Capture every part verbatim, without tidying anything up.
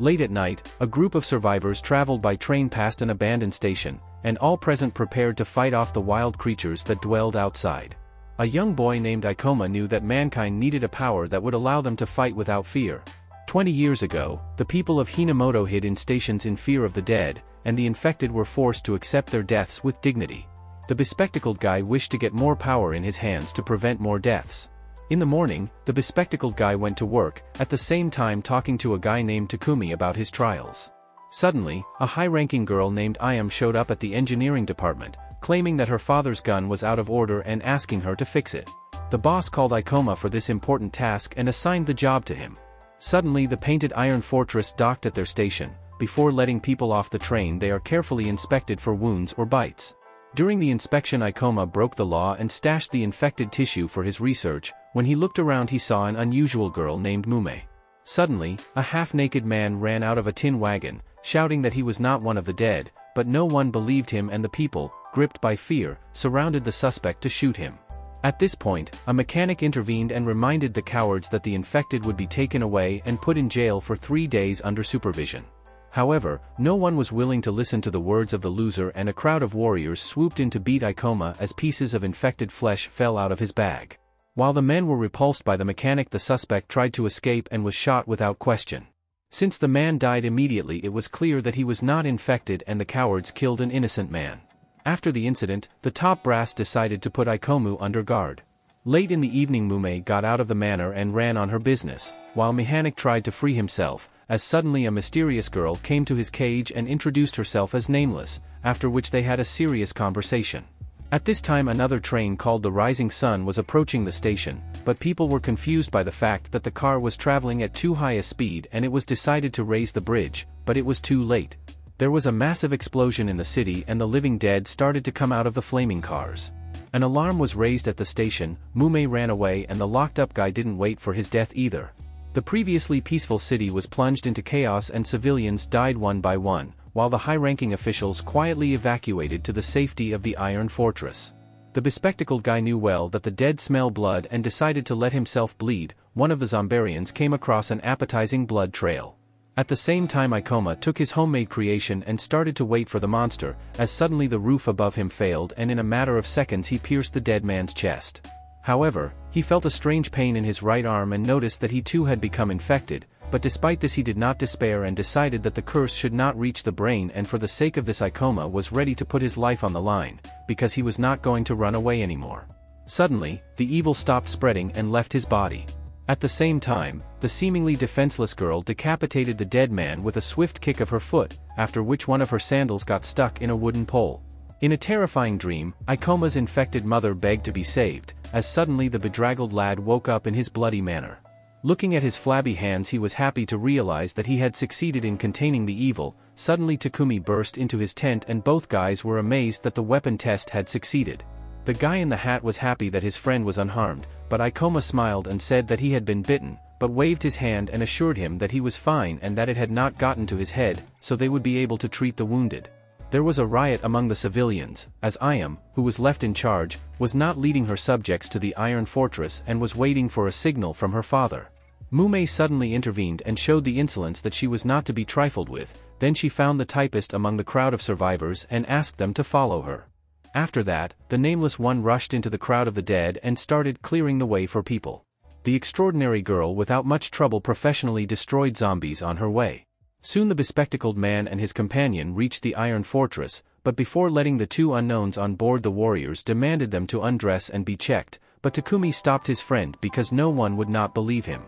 Late at night, a group of survivors traveled by train past an abandoned station, and all present prepared to fight off the wild creatures that dwelled outside. A young boy named Ikoma knew that mankind needed a power that would allow them to fight without fear. Twenty years ago, the people of Hinamoto hid in stations in fear of the dead, and the infected were forced to accept their deaths with dignity. The bespectacled guy wished to get more power in his hands to prevent more deaths. In the morning, the bespectacled guy went to work, at the same time talking to a guy named Takumi about his trials. Suddenly, a high-ranking girl named Ayame showed up at the engineering department, claiming that her father's gun was out of order and asking her to fix it. The boss called Ikoma for this important task and assigned the job to him. Suddenly the painted Iron Fortress docked at their station. Before letting people off the train they are carefully inspected for wounds or bites. During the inspection Ikoma broke the law and stashed the infected tissue for his research. When he looked around he saw an unusual girl named Mumei. Suddenly, a half-naked man ran out of a tin wagon, shouting that he was not one of the dead, but no one believed him and the people, gripped by fear, surrounded the suspect to shoot him. At this point, a mechanic intervened and reminded the cowards that the infected would be taken away and put in jail for three days under supervision. However, no one was willing to listen to the words of the loser and a crowd of warriors swooped in to beat Ikoma as pieces of infected flesh fell out of his bag. While the men were repulsed by the mechanic, the suspect tried to escape and was shot without question. Since the man died immediately, it was clear that he was not infected and the cowards killed an innocent man. After the incident, the top brass decided to put Ikoma under guard. Late in the evening Mumei got out of the manor and ran on her business, while Mechanic tried to free himself, as suddenly a mysterious girl came to his cage and introduced herself as Nameless, after which they had a serious conversation. At this time another train called the Rising Sun was approaching the station, but people were confused by the fact that the car was traveling at too high a speed and it was decided to raise the bridge, but it was too late. There was a massive explosion in the city and the living dead started to come out of the flaming cars. An alarm was raised at the station, Mumei ran away and the locked-up guy didn't wait for his death either. The previously peaceful city was plunged into chaos and civilians died one by one, while the high-ranking officials quietly evacuated to the safety of the Iron Fortress. The bespectacled guy knew well that the dead smell blood and decided to let himself bleed. One of the Zombarians came across an appetizing blood trail. At the same time Ikoma took his homemade creation and started to wait for the monster, as suddenly the roof above him failed and in a matter of seconds he pierced the dead man's chest. However, he felt a strange pain in his right arm and noticed that he too had become infected, but despite this he did not despair and decided that the curse should not reach the brain, and for the sake of this Ikoma was ready to put his life on the line, because he was not going to run away anymore. Suddenly, the evil stopped spreading and left his body. At the same time, the seemingly defenseless girl decapitated the dead man with a swift kick of her foot, after which one of her sandals got stuck in a wooden pole. In a terrifying dream, Ikoma's infected mother begged to be saved, as suddenly the bedraggled lad woke up in his bloody manner. Looking at his flabby hands he was happy to realize that he had succeeded in containing the evil. Suddenly Takumi burst into his tent and both guys were amazed that the weapon test had succeeded. The guy in the hat was happy that his friend was unharmed, but Ikoma smiled and said that he had been bitten, but waved his hand and assured him that he was fine and that it had not gotten to his head, so they would be able to treat the wounded. There was a riot among the civilians, as Ayame, who was left in charge, was not leading her subjects to the Iron Fortress and was waiting for a signal from her father. Mumei suddenly intervened and showed the insolence that she was not to be trifled with. Then she found the typist among the crowd of survivors and asked them to follow her. After that, the Nameless One rushed into the crowd of the dead and started clearing the way for people. The extraordinary girl without much trouble professionally destroyed zombies on her way. Soon the bespectacled man and his companion reached the Iron Fortress, but before letting the two unknowns on board the warriors demanded them to undress and be checked, but Takumi stopped his friend because no one would not believe him.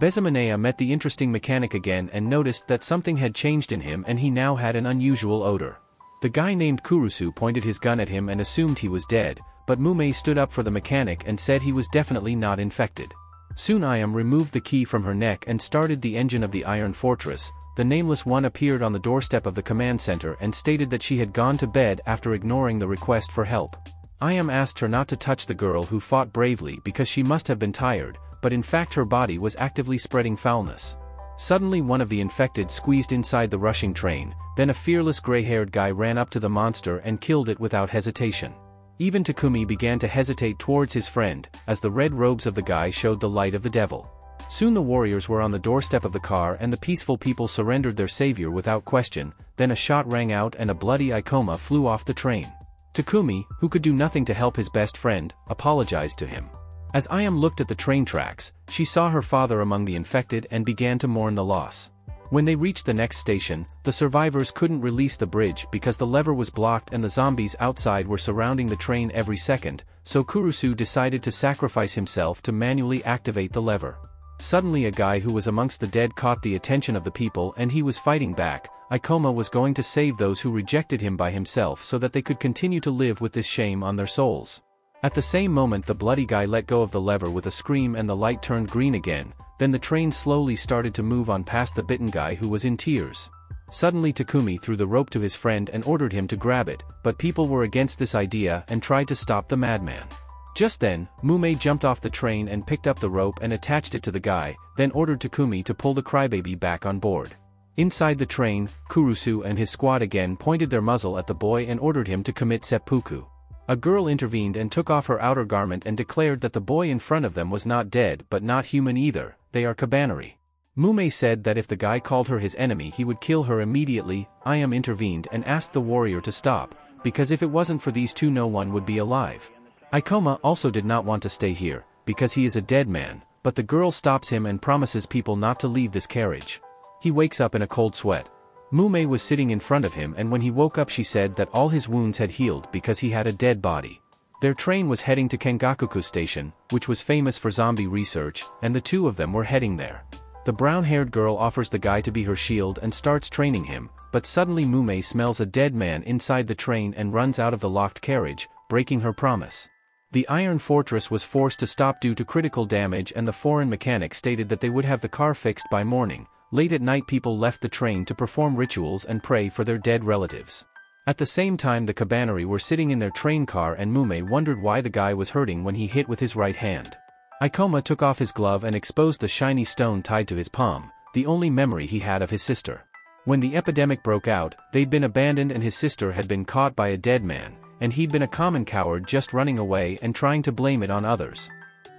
Bezumanea met the interesting mechanic again and noticed that something had changed in him and he now had an unusual odor. The guy named Kurusu pointed his gun at him and assumed he was dead, but Mumei stood up for the mechanic and said he was definitely not infected. Soon Ayame removed the key from her neck and started the engine of the Iron Fortress. The Nameless One appeared on the doorstep of the command center and stated that she had gone to bed after ignoring the request for help. Ayame asked her not to touch the girl who fought bravely because she must have been tired, but in fact her body was actively spreading foulness. Suddenly one of the infected squeezed inside the rushing train, then a fearless gray-haired guy ran up to the monster and killed it without hesitation. Even Takumi began to hesitate towards his friend, as the red robes of the guy showed the light of the devil. Soon the warriors were on the doorstep of the car and the peaceful people surrendered their savior without question, then a shot rang out and a bloody Ikoma flew off the train. Takumi, who could do nothing to help his best friend, apologized to him. As Ayame looked at the train tracks, she saw her father among the infected and began to mourn the loss. When they reached the next station, the survivors couldn't release the bridge because the lever was blocked and the zombies outside were surrounding the train every second, so Kurusu decided to sacrifice himself to manually activate the lever. Suddenly a guy who was amongst the dead caught the attention of the people and he was fighting back. Ikoma was going to save those who rejected him by himself so that they could continue to live with this shame on their souls. At the same moment the bloody guy let go of the lever with a scream and the light turned green again, then the train slowly started to move on past the bitten guy who was in tears. Suddenly Takumi threw the rope to his friend and ordered him to grab it, but people were against this idea and tried to stop the madman. Just then, Mumei jumped off the train and picked up the rope and attached it to the guy, then ordered Takumi to pull the crybaby back on board. Inside the train, Kurusu and his squad again pointed their muzzle at the boy and ordered him to commit seppuku. A girl intervened and took off her outer garment and declared that the boy in front of them was not dead but not human either, they are kabaneri. Mumei said that if the guy called her his enemy he would kill her immediately. Ayame intervened and asked the warrior to stop, because if it wasn't for these two no one would be alive. Ikoma also did not want to stay here, because he is a dead man, but the girl stops him and promises people not to leave this carriage. He wakes up in a cold sweat. Mumei was sitting in front of him and when he woke up she said that all his wounds had healed because he had a dead body. Their train was heading to Kengakuku Station, which was famous for zombie research, and the two of them were heading there. The brown-haired girl offers the guy to be her shield and starts training him, but suddenly Mumei smells a dead man inside the train and runs out of the locked carriage, breaking her promise. The Iron Fortress was forced to stop due to critical damage and the foreign mechanic stated that they would have the car fixed by morning. Late at night people left the train to perform rituals and pray for their dead relatives. At the same time the kabaneri were sitting in their train car and Mumei wondered why the guy was hurting when he hit with his right hand. Ikoma took off his glove and exposed the shiny stone tied to his palm, the only memory he had of his sister. When the epidemic broke out, they'd been abandoned and his sister had been caught by a dead man, and he'd been a common coward just running away and trying to blame it on others.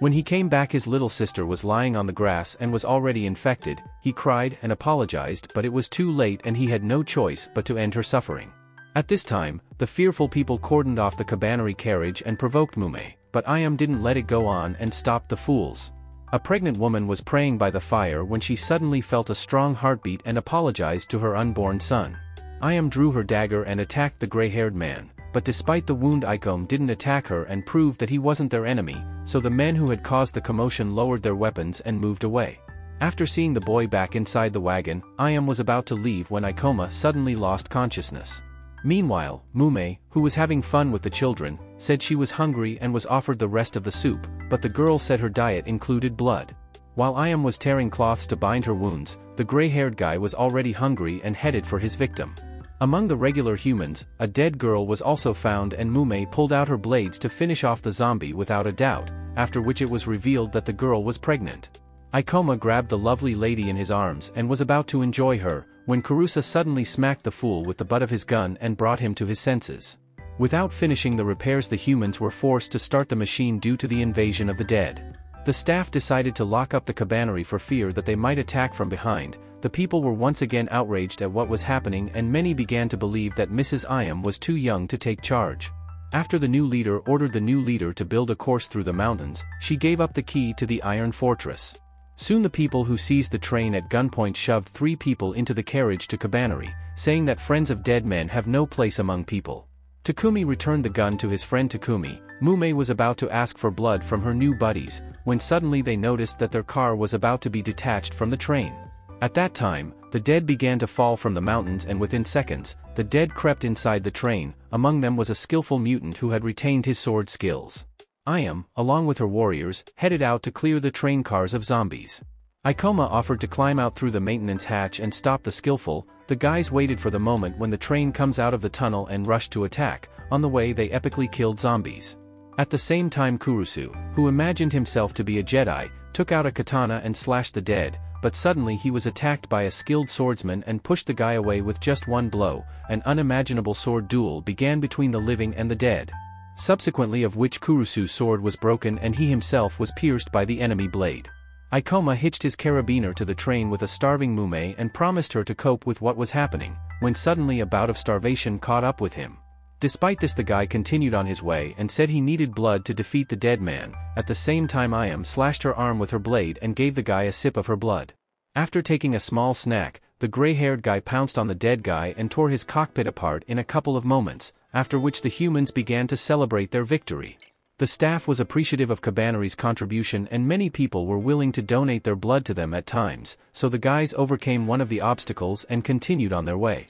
When he came back his little sister was lying on the grass and was already infected. He cried and apologized but it was too late and he had no choice but to end her suffering. At this time, the fearful people cordoned off the kabaneri carriage and provoked Mumei, but Ayame didn't let it go on and stopped the fools. A pregnant woman was praying by the fire when she suddenly felt a strong heartbeat and apologized to her unborn son. Ayame drew her dagger and attacked the gray-haired man. But despite the wound Ikoma didn't attack her and proved that he wasn't their enemy, so the men who had caused the commotion lowered their weapons and moved away. After seeing the boy back inside the wagon, Ayame was about to leave when Ikoma suddenly lost consciousness. Meanwhile, Mumei, who was having fun with the children, said she was hungry and was offered the rest of the soup, but the girl said her diet included blood. While Ayame was tearing cloths to bind her wounds, the gray-haired guy was already hungry and headed for his victim. Among the regular humans, a dead girl was also found and Mumei pulled out her blades to finish off the zombie without a doubt, after which it was revealed that the girl was pregnant. Ikoma grabbed the lovely lady in his arms and was about to enjoy her, when Kurusa suddenly smacked the fool with the butt of his gun and brought him to his senses. Without finishing the repairs the humans were forced to start the machine due to the invasion of the dead. The staff decided to lock up the kabaneri for fear that they might attack from behind. The people were once again outraged at what was happening and many began to believe that Missus Ayame was too young to take charge. After the new leader ordered the new leader to build a course through the mountains, she gave up the key to the Iron Fortress. Soon the people who seized the train at gunpoint shoved three people into the carriage to kabaneri, saying that friends of dead men have no place among people. Takumi returned the gun to his friend Takumi. Mumei was about to ask for blood from her new buddies, when suddenly they noticed that their car was about to be detached from the train. At that time, the dead began to fall from the mountains and within seconds, the dead crept inside the train. Among them was a skillful mutant who had retained his sword skills. Ayame, along with her warriors, headed out to clear the train cars of zombies. Ikoma offered to climb out through the maintenance hatch and stop the skillful. The guys waited for the moment when the train comes out of the tunnel and rushed to attack. On the way they epically killed zombies. At the same time Kurusu, who imagined himself to be a Jedi, took out a katana and slashed the dead, but suddenly he was attacked by a skilled swordsman and pushed the guy away with just one blow. An unimaginable sword duel began between the living and the dead, subsequently of which Kurusu's sword was broken and he himself was pierced by the enemy blade. Ikoma hitched his carabiner to the train with a starving Mumei and promised her to cope with what was happening, when suddenly a bout of starvation caught up with him. Despite this, the guy continued on his way and said he needed blood to defeat the dead man. At the same time, Ayame slashed her arm with her blade and gave the guy a sip of her blood. After taking a small snack, the gray-haired guy pounced on the dead guy and tore his cockpit apart in a couple of moments, after which the humans began to celebrate their victory. The staff was appreciative of Kabaneri's contribution and many people were willing to donate their blood to them at times, so the guys overcame one of the obstacles and continued on their way.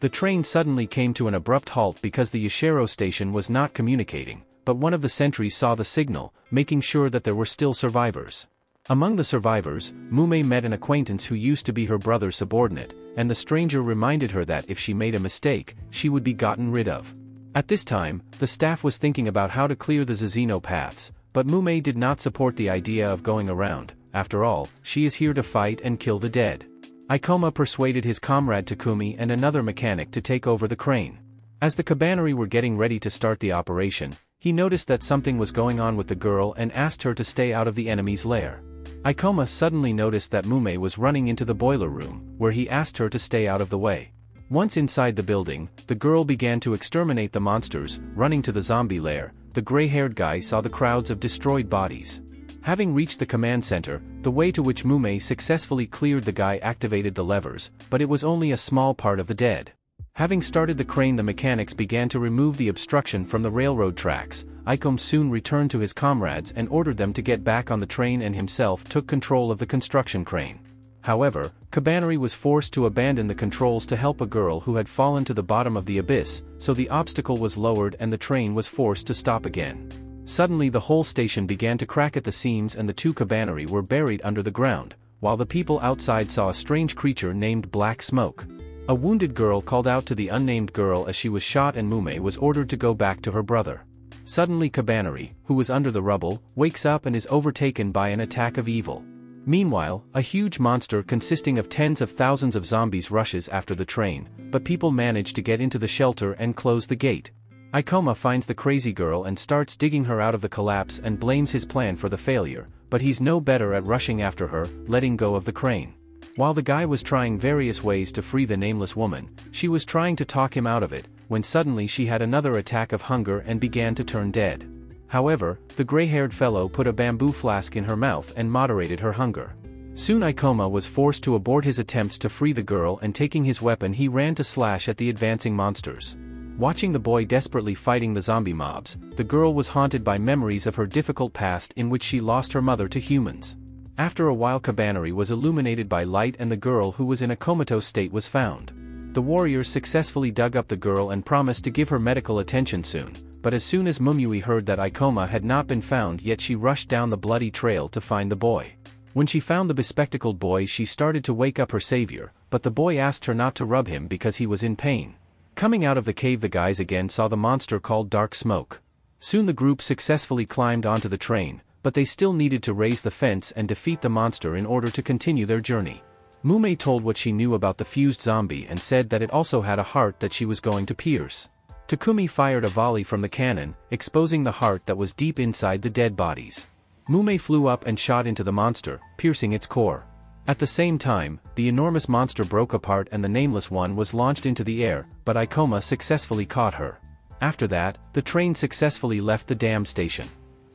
The train suddenly came to an abrupt halt because the Yashiro station was not communicating, but one of the sentries saw the signal, making sure that there were still survivors. Among the survivors, Mumei met an acquaintance who used to be her brother's subordinate, and the stranger reminded her that if she made a mistake, she would be gotten rid of. At this time, the staff was thinking about how to clear the Zazino paths, but Mumei did not support the idea of going around. After all, she is here to fight and kill the dead. Ikoma persuaded his comrade Takumi and another mechanic to take over the crane. As the Kabaneri were getting ready to start the operation, he noticed that something was going on with the girl and asked her to stay out of the enemy's lair. Ikoma suddenly noticed that Mumei was running into the boiler room, where he asked her to stay out of the way. Once inside the building, the girl began to exterminate the monsters. Running to the zombie lair, the gray-haired guy saw the crowds of destroyed bodies. Having reached the command center, the way to which Mumei successfully cleared the guy activated the levers, but it was only a small part of the dead. Having started the crane, the mechanics began to remove the obstruction from the railroad tracks. Ikoma soon returned to his comrades and ordered them to get back on the train and himself took control of the construction crane. However, Kabaneri was forced to abandon the controls to help a girl who had fallen to the bottom of the abyss, so the obstacle was lowered and the train was forced to stop again. Suddenly the whole station began to crack at the seams and the two Kabaneri were buried under the ground, while the people outside saw a strange creature named Black Smoke. A wounded girl called out to the unnamed girl as she was shot and Mumei was ordered to go back to her brother. Suddenly Kabaneri, who was under the rubble, wakes up and is overtaken by an attack of evil. Meanwhile, a huge monster consisting of tens of thousands of zombies rushes after the train, but people manage to get into the shelter and close the gate. Ikoma finds the crazy girl and starts digging her out of the collapse and blames his plan for the failure, but he's no better at rushing after her, letting go of the crane. While the guy was trying various ways to free the nameless woman, she was trying to talk him out of it, when suddenly she had another attack of hunger and began to turn dead. However, the gray-haired fellow put a bamboo flask in her mouth and moderated her hunger. Soon Ikoma was forced to abort his attempts to free the girl and taking his weapon he ran to slash at the advancing monsters. Watching the boy desperately fighting the zombie mobs, the girl was haunted by memories of her difficult past in which she lost her mother to humans. After a while Kabaneri was illuminated by light and the girl who was in a comatose state was found. The warriors successfully dug up the girl and promised to give her medical attention soon, but as soon as Mumei heard that Ikoma had not been found yet she rushed down the bloody trail to find the boy. When she found the bespectacled boy she started to wake up her savior, but the boy asked her not to rub him because he was in pain. Coming out of the cave the guys again saw the monster called Dark Smoke. Soon the group successfully climbed onto the train, but they still needed to raise the fence and defeat the monster in order to continue their journey. Mumei told what she knew about the fused zombie and said that it also had a heart that she was going to pierce. Takumi fired a volley from the cannon, exposing the heart that was deep inside the dead bodies. Mumei flew up and shot into the monster, piercing its core. At the same time, the enormous monster broke apart and the nameless one was launched into the air, but Ikoma successfully caught her. After that, the train successfully left the damn station.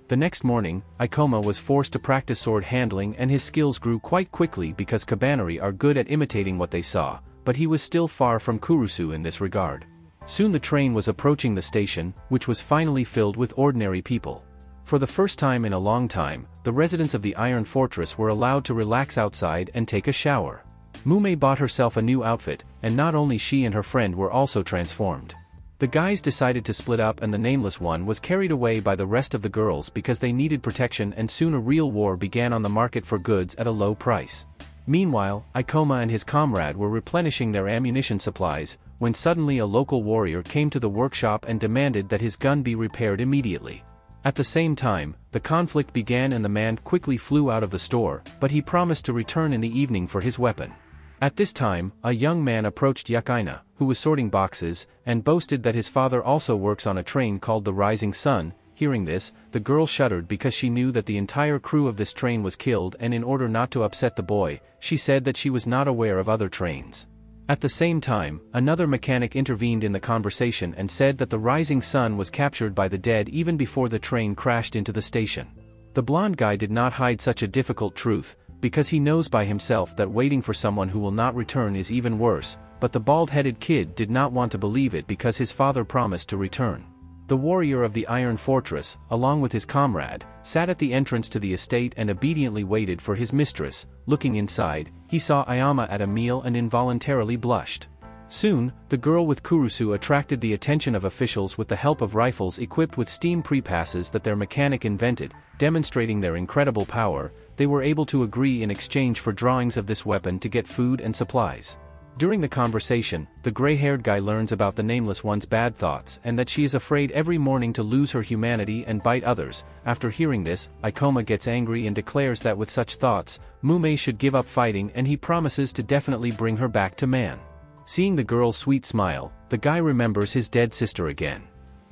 The next morning, Ikoma was forced to practice sword handling and his skills grew quite quickly because Kabaneri are good at imitating what they saw, but he was still far from Kurusu in this regard. Soon the train was approaching the station, which was finally filled with ordinary people. For the first time in a long time, the residents of the Iron Fortress were allowed to relax outside and take a shower. Mumei bought herself a new outfit, and not only she and her friend were also transformed. The guys decided to split up and the nameless one was carried away by the rest of the girls because they needed protection and soon a real war began on the market for goods at a low price. Meanwhile, Ikoma and his comrade were replenishing their ammunition supplies, when suddenly a local warrior came to the workshop and demanded that his gun be repaired immediately. At the same time, the conflict began and the man quickly flew out of the store, but he promised to return in the evening for his weapon. At this time, a young man approached Yukaina, who was sorting boxes, and boasted that his father also works on a train called the Rising Sun. Hearing this, the girl shuddered because she knew that the entire crew of this train was killed, and in order not to upset the boy, she said that she was not aware of other trains. At the same time, another mechanic intervened in the conversation and said that the Rising Sun was captured by the dead even before the train crashed into the station. The blonde guy did not hide such a difficult truth, because he knows by himself that waiting for someone who will not return is even worse, but the bald-headed kid did not want to believe it because his father promised to return. The warrior of the Iron Fortress, along with his comrade, sat at the entrance to the estate and obediently waited for his mistress. Looking inside, he saw Ayame at a meal and involuntarily blushed. Soon, the girl with Kurusu attracted the attention of officials with the help of rifles equipped with steam prepasses that their mechanic invented. Demonstrating their incredible power, they were able to agree in exchange for drawings of this weapon to get food and supplies. During the conversation, the gray-haired guy learns about the Nameless One's bad thoughts and that she is afraid every morning to lose her humanity and bite others. After hearing this, Ikoma gets angry and declares that with such thoughts, Mumei should give up fighting, and he promises to definitely bring her back to man. Seeing the girl's sweet smile, the guy remembers his dead sister again.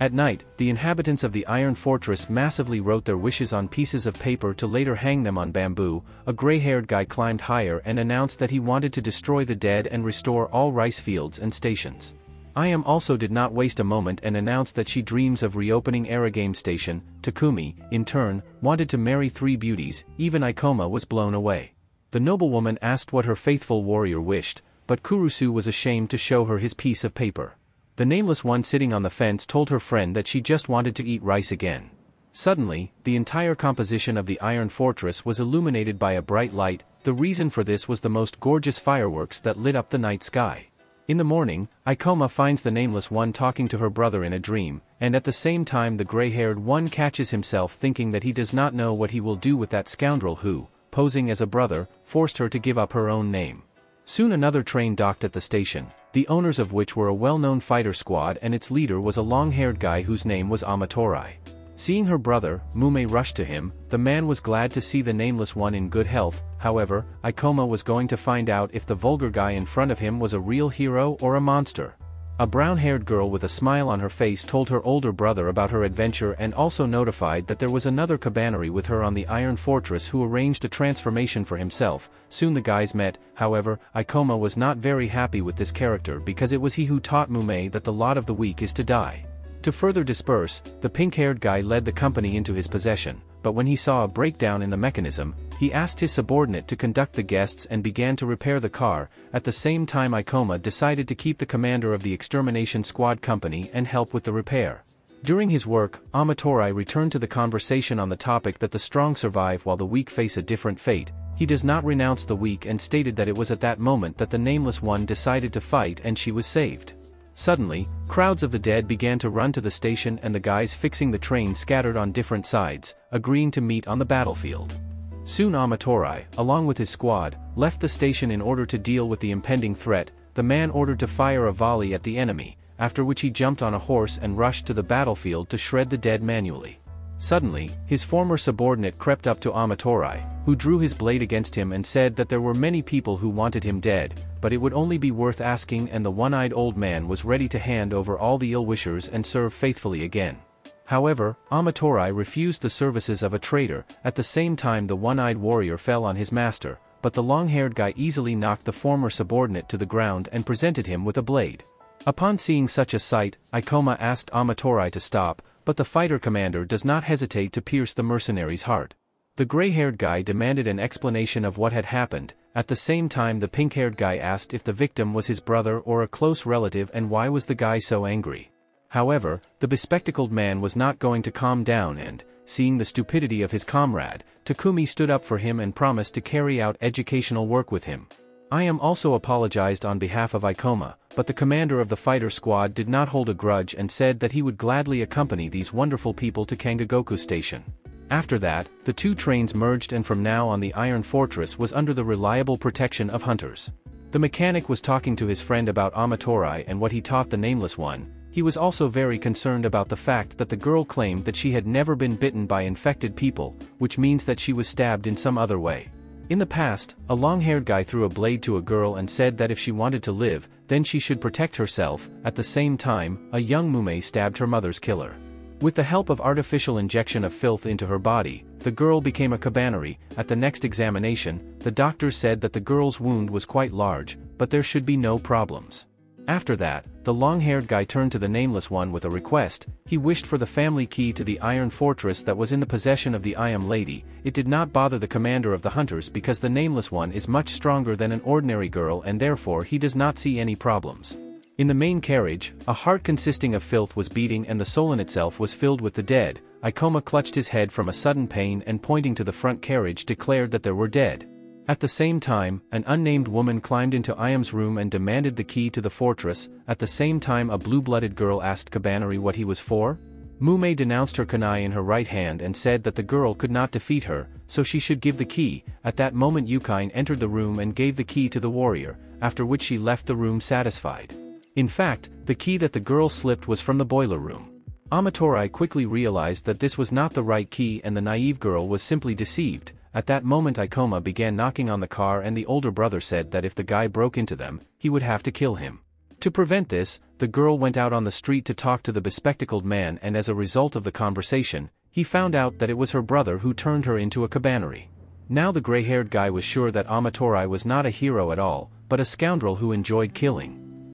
At night, the inhabitants of the Iron Fortress massively wrote their wishes on pieces of paper to later hang them on bamboo. A gray-haired guy climbed higher and announced that he wanted to destroy the dead and restore all rice fields and stations. Ayame also did not waste a moment and announced that she dreams of reopening Aragane Station. Takumi, in turn, wanted to marry three beauties. Even Ikoma was blown away. The noblewoman asked what her faithful warrior wished, but Kurusu was ashamed to show her his piece of paper. The Nameless One sitting on the fence told her friend that she just wanted to eat rice again. Suddenly, the entire composition of the Iron Fortress was illuminated by a bright light. The reason for this was the most gorgeous fireworks that lit up the night sky. In the morning, Ikoma finds the Nameless One talking to her brother in a dream, and at the same time the gray-haired one catches himself thinking that he does not know what he will do with that scoundrel who, posing as a brother, forced her to give up her own name. Soon another train docked at the station, the owners of which were a well-known fighter squad, and its leader was a long-haired guy whose name was Amatorai. Seeing her brother, Mumei rushed to him. The man was glad to see the Nameless One in good health. However, Ikoma was going to find out if the vulgar guy in front of him was a real hero or a monster. A brown-haired girl with a smile on her face told her older brother about her adventure and also notified that there was another kabaneri with her on the Iron Fortress who arranged a transformation for himself. Soon the guys met. However, Ikoma was not very happy with this character because it was he who taught Mumei that the lot of the weak is to die. To further disperse, the pink-haired guy led the company into his possession, but when he saw a breakdown in the mechanism, he asked his subordinate to conduct the guests and began to repair the car. At the same time, Ikoma decided to keep the commander of the extermination squad company and help with the repair. During his work, Amatorai returned to the conversation on the topic that the strong survive while the weak face a different fate. He does not renounce the weak and stated that it was at that moment that the Nameless One decided to fight and she was saved. Suddenly, crowds of the dead began to run to the station and the guys fixing the train scattered on different sides, agreeing to meet on the battlefield. Soon Amatorai, along with his squad, left the station in order to deal with the impending threat. The man ordered to fire a volley at the enemy, after which he jumped on a horse and rushed to the battlefield to shred the dead manually. Suddenly, his former subordinate crept up to Amatorai, who drew his blade against him and said that there were many people who wanted him dead, but it would only be worth asking, and the one-eyed old man was ready to hand over all the ill-wishers and serve faithfully again. However, Amatorai refused the services of a traitor. At the same time the one-eyed warrior fell on his master, but the long-haired guy easily knocked the former subordinate to the ground and presented him with a blade. Upon seeing such a sight, Ikoma asked Amatorai to stop, but the fighter commander does not hesitate to pierce the mercenary's heart. The gray-haired guy demanded an explanation of what had happened. At the same time the pink-haired guy asked if the victim was his brother or a close relative and why was the guy so angry. However, the bespectacled man was not going to calm down and, seeing the stupidity of his comrade, Takumi stood up for him and promised to carry out educational work with him. Ayame also apologized on behalf of Ikoma, but the commander of the fighter squad did not hold a grudge and said that he would gladly accompany these wonderful people to Kengakuku Station. After that, the two trains merged and from now on the Iron Fortress was under the reliable protection of hunters. The mechanic was talking to his friend about Amatorai and what he taught the Nameless One. He was also very concerned about the fact that the girl claimed that she had never been bitten by infected people, which means that she was stabbed in some other way. In the past, a long-haired guy threw a blade to a girl and said that if she wanted to live, then she should protect herself. At the same time, a young Mumei stabbed her mother's killer. With the help of artificial injection of filth into her body, the girl became a kabaneri. At the next examination, the doctor said that the girl's wound was quite large, but there should be no problems. After that, the long-haired guy turned to the nameless one with a request. He wished for the family key to the Iron Fortress that was in the possession of the Ayame lady. It did not bother the commander of the hunters because the nameless one is much stronger than an ordinary girl and therefore he does not see any problems. In the main carriage, a heart consisting of filth was beating and the solon itself was filled with the dead. Ikoma clutched his head from a sudden pain and pointing to the front carriage declared that there were dead. At the same time, an unnamed woman climbed into Ayame's room and demanded the key to the fortress. At the same time a blue-blooded girl asked kabaneri what he was for. Mumei denounced her kunai in her right hand and said that the girl could not defeat her, so she should give the key. At that moment Yukine entered the room and gave the key to the warrior, after which she left the room satisfied. In fact, the key that the girl slipped was from the boiler room. Amatorai quickly realized that this was not the right key and the naive girl was simply deceived. At that moment Ikoma began knocking on the car and the older brother said that if the guy broke into them, he would have to kill him. To prevent this, the girl went out on the street to talk to the bespectacled man and as a result of the conversation, he found out that it was her brother who turned her into a kabaneri. Now the gray-haired guy was sure that Amatorai was not a hero at all, but a scoundrel who enjoyed killing.